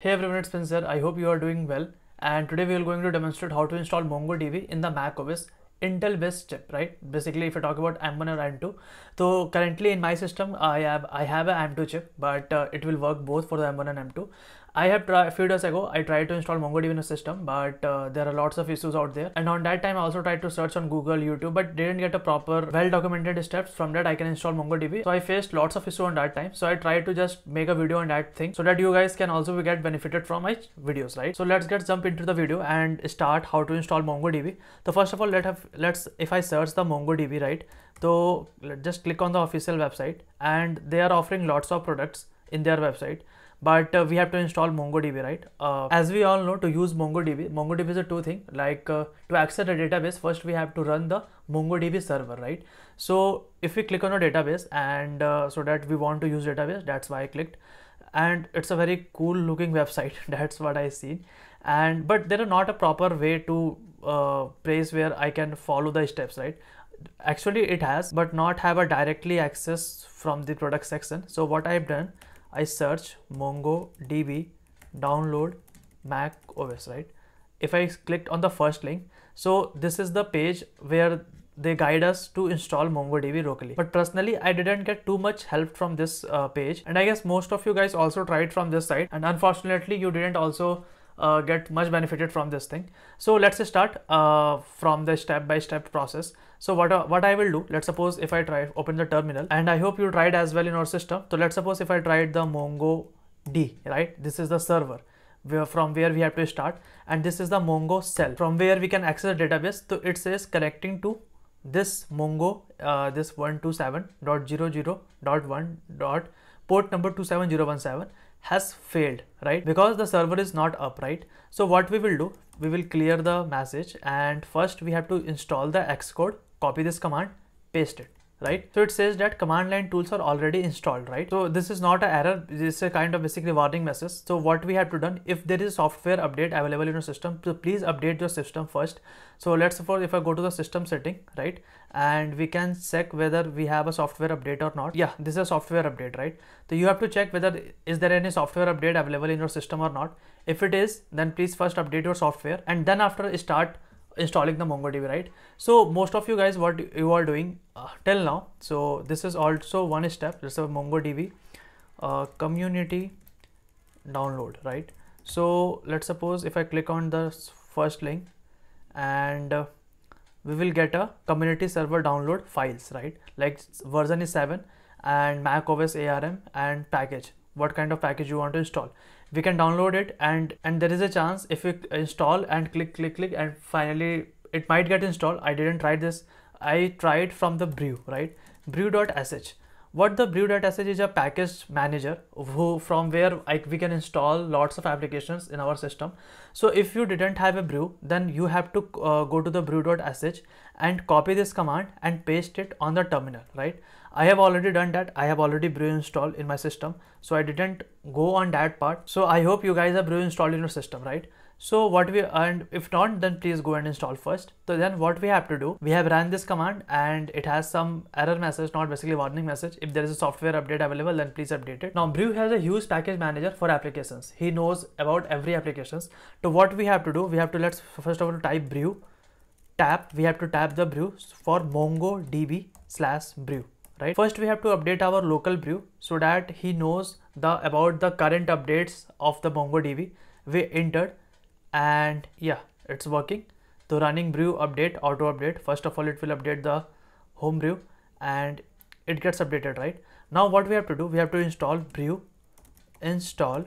Hey everyone, it's Spencer. I hope you are doing well, and today we are going to demonstrate how to install MongoDB in the Mac OS Intel based chip, right? Basically, if you talk about M1 or M2, so currently in my system I have an M2 chip, but it will work both for the M1 and M2. I have a few days ago I tried to install MongoDB in a system, but there are lots of issues out there, and on that time I also tried to search on Google, YouTube, but didn't get a proper well documented steps from that I can install MongoDB. So I faced lots of issues on that time, so I tried to just make a video on that thing so that you guys can also get benefited from my videos, right? So let's get jump into the video and start how to install MongoDB. So first of all, if I search the MongoDB, right, so just click on the official website, and they are offering lots of products in their website, but we have to install MongoDB, right? As we all know, to use MongoDB is a two thing, like to access a database, first we have to run the MongoDB server, right? So if we click on a database, and so that we want to use database, that's why I clicked, and it's a very cool looking website, that's what I see, and but there are not a proper way to place where I can follow the steps, right? Actually it has, but not have a directly access from the product section. So what I've done, I search MongoDB download Mac OS, right? If I clicked on the first link, so this is the page where they guide us to install MongoDB locally. But personally, I didn't get too much help from this page, and I guess most of you guys also tried from this site, and unfortunately you didn't also get much benefited from this thing. So let's start from the step-by-step process. So what I will do, let's suppose if I try open the terminal, and I hope you tried as well in our system. So let's suppose if I tried the MongoD, right, this is the server from where we have to start, and this is the Mongo cell from where we can access the database. So it says connecting to this Mongo this 127.00.1. Port number 27017 has failed, right? Because the server is not up, right? So what we will do, we will clear the message, and first we have to install the Xcode, copy this command, paste it, right? So it says that command line tools are already installed, right? So this is not an error, this is a kind of basically warning message. So what we have to done, if there is software update available in your system, so please update your system first. So let's suppose if I go to the system setting, right, and we can check whether we have a software update or not. Yeah, this is a software update, right? So you have to check whether is there any software update available in your system or not. If it is, then please first update your software, and then after start installing the MongoDB, right? So most of you guys, what you are doing till now, so this is also one step. Let's have MongoDB community download, right? So let's suppose if I click on the first link, and we will get a community server download files, right? Like version is 7, and Mac OS ARM, and package, what kind of package you want to install. We can download it, and there is a chance if you install and click and finally it might get installed. I didn't try this, I tried from the brew, right? brew.sh. what the brew.sh is, a package manager from where we can install lots of applications in our system. So if you didn't have a brew, then you have to go to the brew.sh and copy this command and paste it on the terminal, right? I have already done that, I have already brew installed in my system, so I didn't go on that part. So I hope you guys have brew installed in your system, right? So what we, and if not, then please go and install first. So then what we have to do, we have ran this command, and it has some error message, not basically warning message. If there is a software update available, then please update it. Now brew has a huge package manager for applications, he knows about every applications. So what we have to do, we have to, let's first of all type brew, we have to tap the brew for MongoDB/brew, right? First we have to update our local brew so that he knows about the current updates of the MongoDB we entered. And yeah, it's working. So running brew update, auto update. First of all, it will update the home brew, and it gets updated, right? Now what we have to do, we have to install brew install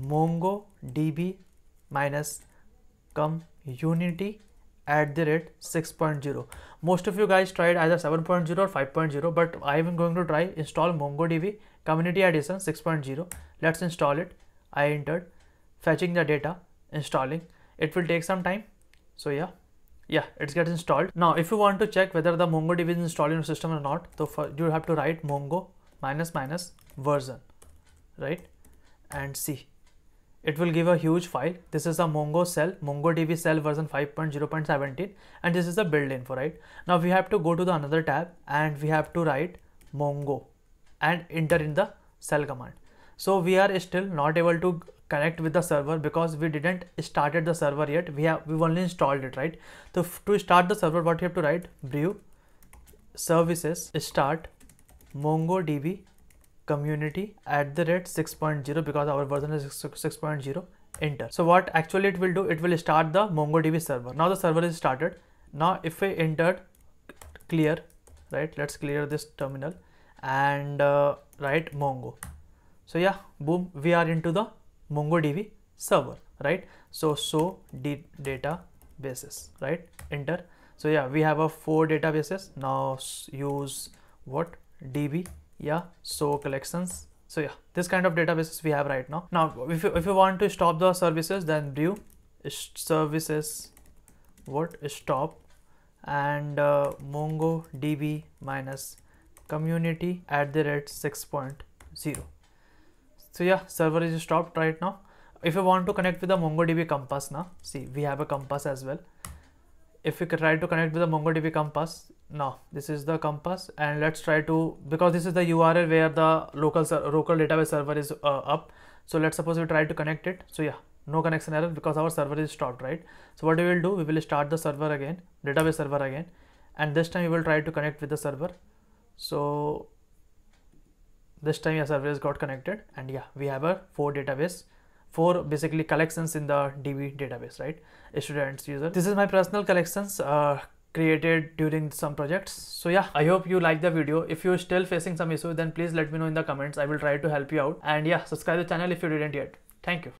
mongodb-community@6.0. most of you guys tried either 7.0 or 5.0, but I am going to try install MongoDB community edition 6.0. let's install it. I entered, fetching the data, installing. It will take some time. So yeah, it gets installed. Now if you want to check whether the MongoDB is installed in your system or not, so you have to write mongo --version, right, and see, it will give a huge file. This is a Mongo cell, MongoDB cell version 5.0.17, and this is the build info, right? Now we have to go to the another tab, and we have to write mongo and enter in the cell command. So we are still not able to connect with the server, because we didn't started the server yet. We've only installed it, right? So to start the server, what you have to write? Brew services start MongoDB community @6.0, because our version is 6.0. Enter. So what actually it will do, it will start the MongoDB server. Now the server is started. Now if I entered clear, right, let's clear this terminal and write Mongo. So yeah, boom, we are into the MongoDB server, right? So databases, right? Enter. So yeah, we have a 4 databases. Now use what? DB. Yeah, so collections. So yeah, this kind of databases we have right now. Now if you want to stop the services, then brew services what stop and MongoDB -community @6.0. So yeah, server is stopped right now. If you want to connect with the MongoDB Compass now, see we have a Compass as well. If we could try to connect with the MongoDB Compass, now this is the Compass, and let's try to, because this is the URL where the local database server is up. So let's suppose we try to connect it. So yeah, no connection error because our server is stopped, right? So what we will do, we will start the server again, database server again, and this time we will try to connect with the server. So this time your server has got connected, and yeah, we have a 4 database. 4 basically collections in the DB database, right? Students, user. This is my personal collections created during some projects. So yeah, I hope you like the video. If you're still facing some issue, then please let me know in the comments. I will try to help you out. And yeah, subscribe the channel if you didn't yet. Thank you.